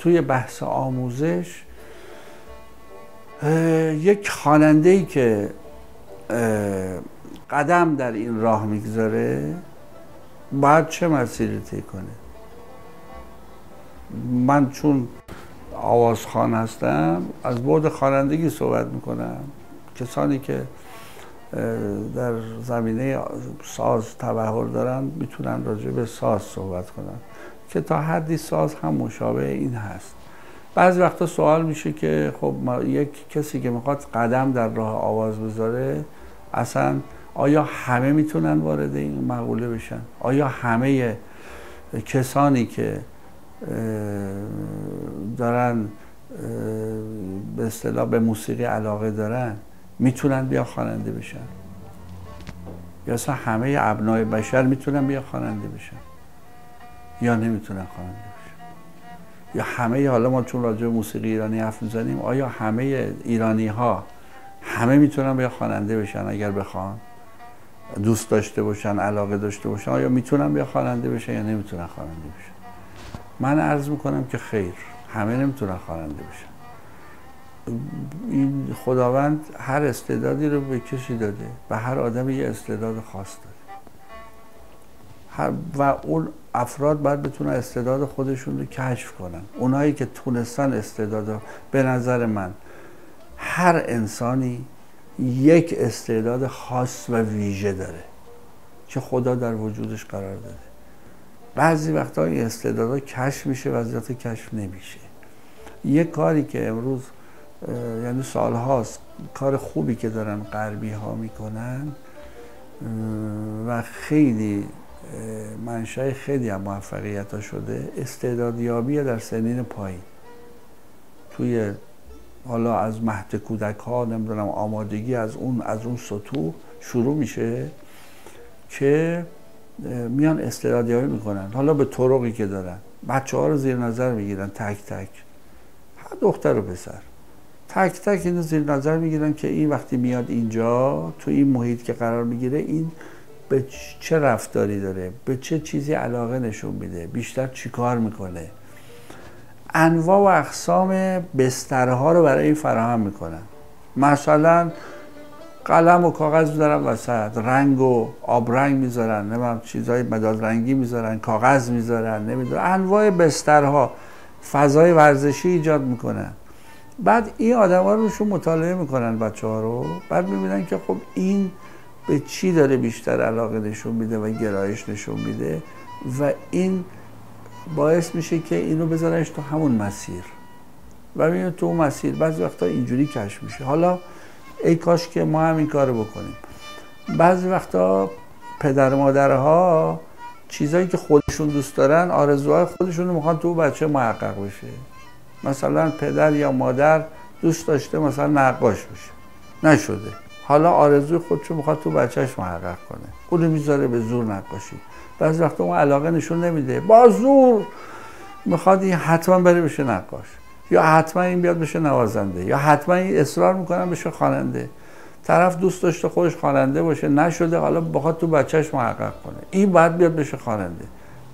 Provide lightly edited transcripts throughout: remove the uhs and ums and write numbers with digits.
توی بحث آموزش یک خواننده‌ای که قدم در این راه میگذاره باید چه مسیری طی کنه. من چون آوازخوان هستم از بعد خوانندگی صحبت میکنم. کسانی که در زمینه ساز تبحر دارن میتونن راجع به ساز صحبت کنن که تا حدی ساز هم مشابه این هست. بعضی وقتا سوال میشه که خب یک کسی که میخواد قدم در راه آواز بذاره اصلا آیا همه میتونن وارد این مقوله بشن؟ آیا همه کسانی که دارن به اصطلاح به موسیقی علاقه دارن میتونن بیا خواننده بشن؟ یا اصلا همه ابنای بشر میتونن بیا خواننده بشن یا نمیتونن خواننده بشن؟ یا همه، حالا ما چون راجع به موسیقی ایرانی حرف میزنیم، آیا همه ایرانی ها همه میتونن بیا خواننده بشن اگر بخوان، دوست داشته باشن، علاقه داشته باشن؟ آیا میتونن بیا خواننده بشن یا نمیتونن خواننده بشن؟ من عرض میکنم که خیر، همه نمیتونن خواننده بشن. این خداوند هر استعدادی رو به کسی داده و هر آدمی یه استعداد خاص داره و اون افراد باید بتونن استعداد خودشون رو کشف کنن. اونایی که تونستن استعداد، به نظر من هر انسانی یک استعداد خاص و ویژه داره که خدا در وجودش قرار داده. بعضی وقتا این استعدادها کشف میشه، بعضی وقتا کشف نمیشه. یه کاری که امروز یعنی سال هاست، کار خوبی که دارن غربی ها میکنن و خیلی منشأ خیلی از موفقیت ها شده، استعدادیابی در سنین پایین. توی حالا از مهد کودک ها، نمیدونم، آمادگی از اون سطوح شروع میشه که میان استعدادیابی میکنن. حالا به طرقی که دارن بچه ها رو زیر نظر میگیرن، تک تک، هر دختر و پسر تک تک اینو زیر نظر میگیرن که این وقتی میاد اینجا تو این محیط که قرار میگیره، این به چه رفتاری داره، به چه چیزی علاقه نشون میده، بیشتر چیکار میکنه. انواع و اقسام بسترها رو برای این فراهم میکنن. مثلا قلم و کاغذ میذارن وسط، رنگ و آبرنگ میذارن، نمیدونم چیزای مداد رنگی میذارن، کاغذ میذارن، نمیدونم، انواع بسترها. فضای ورزشی ایجاد میکنن. بعد این آدما رو شون مطالعه میکنن، بچه‌ها رو، بعد میبینن که خب این به چی داره بیشتر علاقه نشون میده و گرایش نشون میده و این باعث میشه که اینو بذارنش تو همون مسیر و میبینن تو اون مسیر بعضی وقتا اینجوری کشف میشه. حالا ای کاش که ما هم این کارو بکنیم. بعضی وقتا پدر مادرها چیزایی که خودشون دوست دارن، آرزوهای خودشون رو میخوان تو بچه محقق بشه. مثلا پدر یا مادر دوست داشته مثلا نقاش بشه، نشده، حالا آرزوی خودشو میخواد تو بچهش محقق کنه، اونو میذاره به زور نقاشی. بعضی وقتا اون علاقه نشون نمیده، با زور میخواد این حتما بره بشه نقاش، یا حتما این بیاد بشه نوازنده، یا حتما این اصرار میکنن بشه خواننده. طرف دوست داشته خودش خواننده باشه، نشده، حالا بخواد تو بچهش محقق کنه، این بعد بیاد بشه خواننده،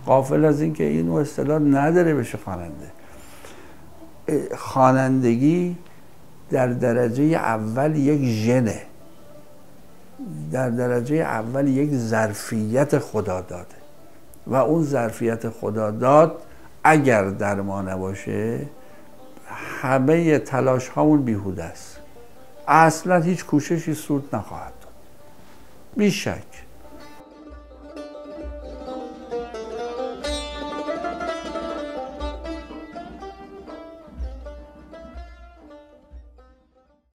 غافل از اینکه این اصطلاح نداره بشه خواننده. خوانندگی در درجه اول یک ژنه، در درجه اول یک ظرفیت خدا داده و اون ظرفیت خدا داد اگر در ما نباشه همه تلاش هامون بیهوده است، اصلا هیچ کوششی سود نخواهد داد، بیشک.